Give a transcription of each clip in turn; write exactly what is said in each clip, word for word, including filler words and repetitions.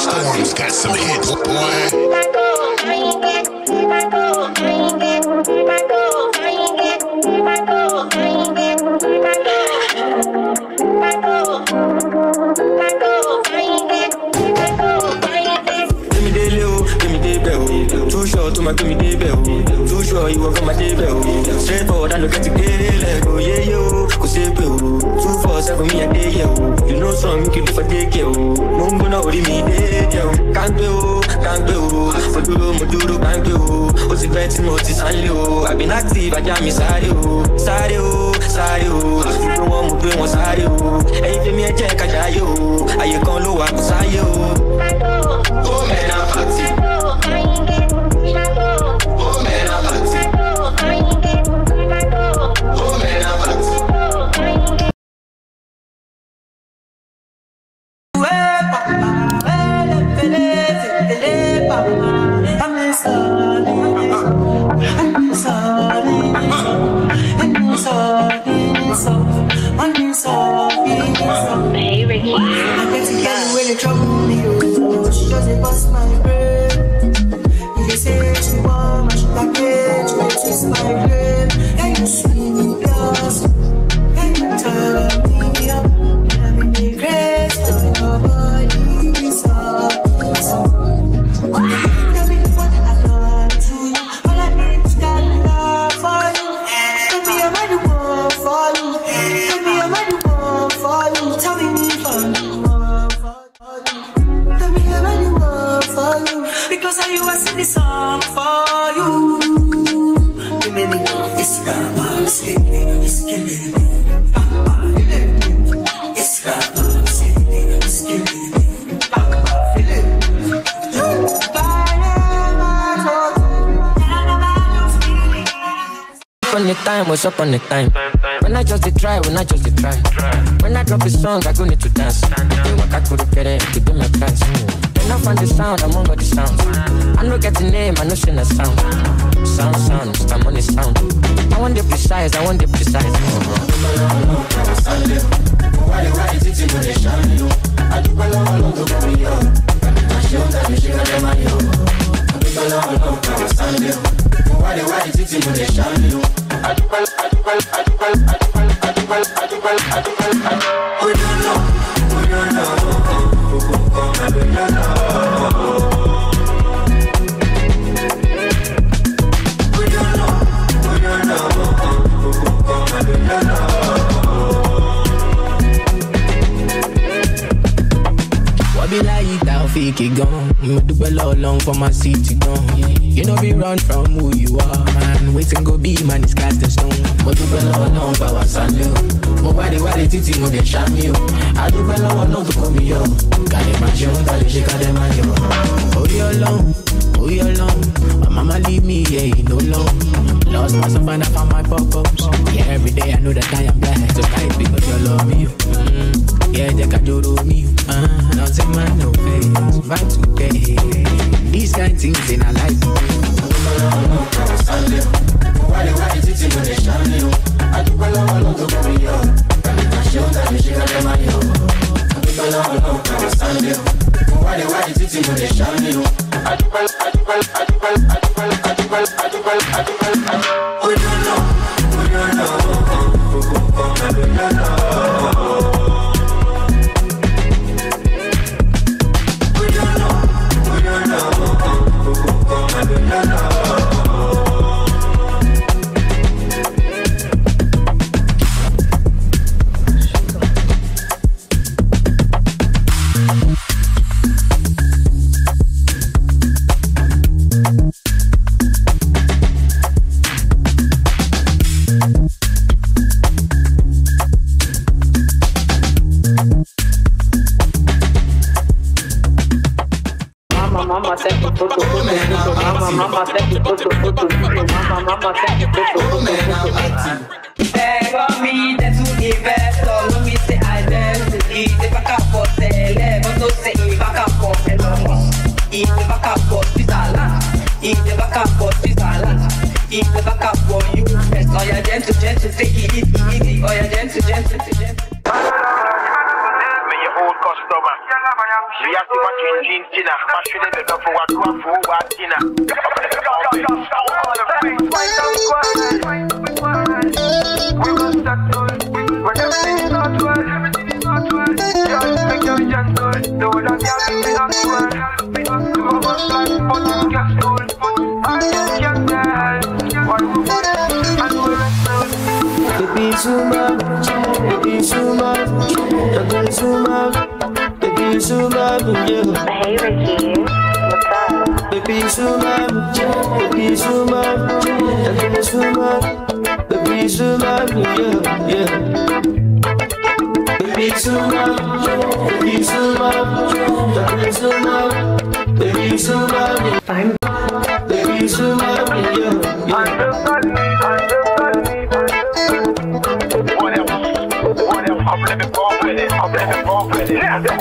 Storm's got some hits, give me the bell. Too sure you were from my table. Straight forward, I look at the day. Oh yeah, yo, cause they bill. Too far, for me a day, yo. You know some you can do for take yo. Mumbo no me dead, yo. Can't do, can't do. For do, moduro, can't do. What's the best notice and yo? I've been active, I can't miss you. Sorry, sorry. You know what I'm doing, what's sorry. Hey, give me a check, I try you. Are you gonna look up beside you? Oh man, I'm active. Hey Ricky, I get to get away the trouble you. She doesn't bust my brain. You say she want, she like it, she twist my brain. And you see me dance, and you turn me up. I'm in grace to your body, so so. This song for you. Give me the it's rubber, stick me, skin me, papa, feel it. It's rubber, stick me, skin me, papa, feel it. Up on the time, what's up on the time? When I just try, when I just try. When I drop the song, I go need to dance. You walk, I could get it, give me a dance. I find the sound, I'm on the sound. I don't get the name, I know she not sound. Sound, sound, I'm on the sound. I want the precise, I want the precise. We don't know, we don't know, we don't know. Fake gone, me do well long for my city gone. You know be run from who you are, man. Wait and go be man, it's cast in stone. But do well long for our son, you. But why they why they titty no they sham you? I do well long to come here. Can you imagine that she can imagine? Oh you alone, oh you alone. My mama leave me here, yeah, no love. Lost myself and I found my pop-ups. Yeah, every day I know that I am blind. So tight because you love me. Mm-hmm. Yeah, they can do to me. Uh, nothing man, no face. Vibe today. These kind of things in our life. Why they why they teaching when they shine you? I do well all along to come here. Can you touch your time and shake out them at you? I do well all along to understand you. Why they why they teaching when they shine you? I do well, I do well, I do well, I do well, I do well, I do well, I do well, I do well. We don't know, we don't know, we don't know. We don't know, we don't know, we don't I back up for this balance. It will back up for you. Yes, oh yeah, gentle, gentle, take it easy. Oh yeah, gentle, gentle, gentle. May your old customer react back in jeans, Tina. Passionate enough for what you have for what Tina. We will start to when everything is not well, everything is not well. Just make your gentle, know that everything is not well. Because you are not like what you get told. I just can't tell what you want and what you want. It be too much, it be too much, it be too much, it be too much. Hey Ricky, what's up? It be too much, it be too much, it be too much. Baby, so much, yeah, yeah. Baby, so much, baby, so much, baby, so much, baby, so much. Fine, baby, so much, yeah, yeah. Understand me, understand me. What else? What else? I'm living for it. I'm living for it. Yeah, yeah.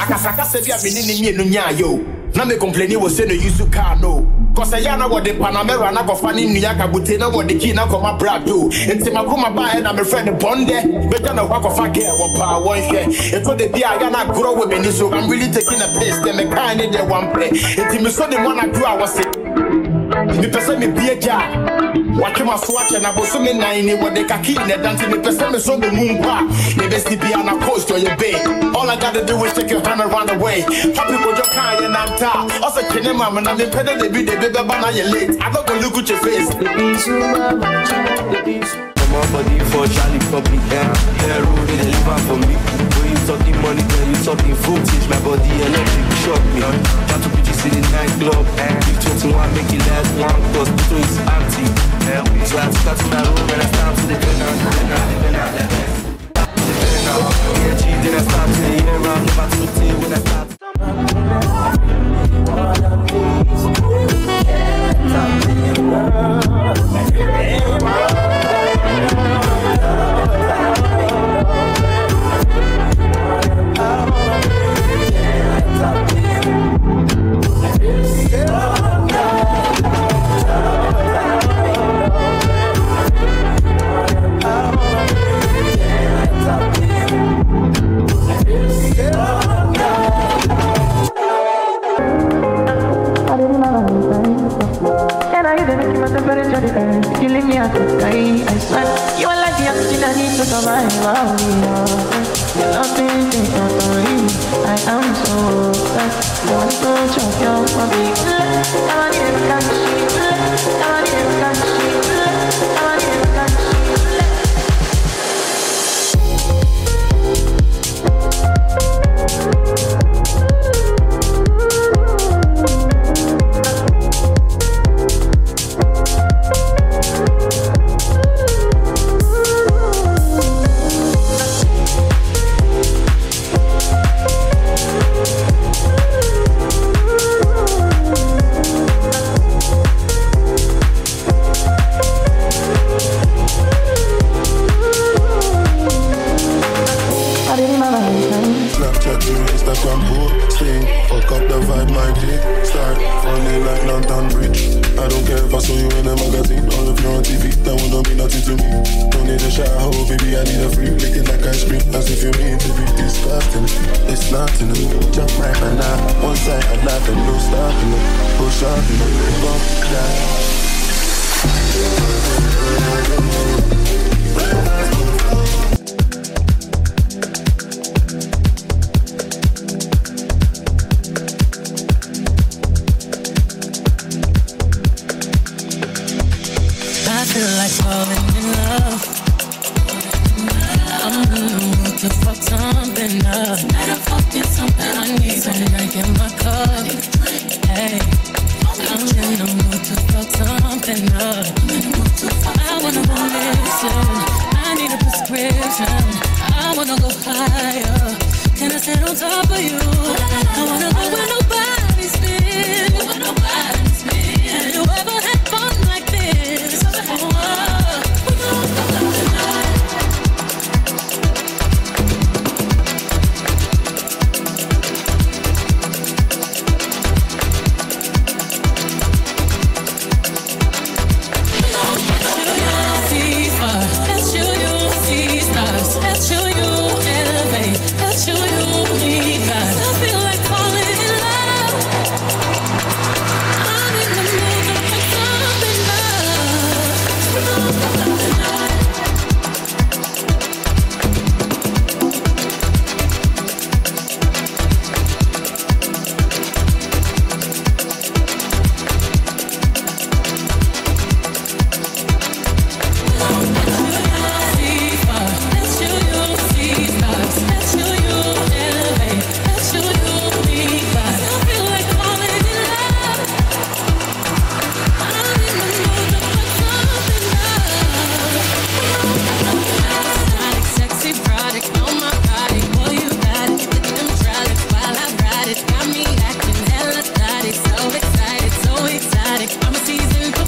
Akasaka se via binini ni enunya yo. Na me complaini wo se no yusu car no. Cause I yana what the Panamera na go funny Nyaka Butena what the Kina Koma Brado. And Timakuma by and I'm a friend of Bonde, but then a walk of a girl or power one here. It could be I yana grow with me, so I'm really taking a place, then the kind in the one play. It's in the sun, the one I grew, I was sick. The person me be a jar. What you must watch and I was so many nine what they can kill and dancing the person so the moon bar. The best to be on a coast or your bay. All I gotta do is take your hand around the way. Happy with your kind and I'm tired. Also, can you mama and I'm independent? They be the baby banana you're late. I don't go look at your face. Come on, buddy, for Charlie, public air. Hair road, they deliver for me. When you talking money, then you talking footage. My body electric shock me. Got to be just in the nightclub. Big twenty-one, make it last long, cause the two is empty. So I start to my room and I start to the dinner, dinner, dinner, dinner. Then I start to the year round, never to the day when I start to automatic. I'm a seasoned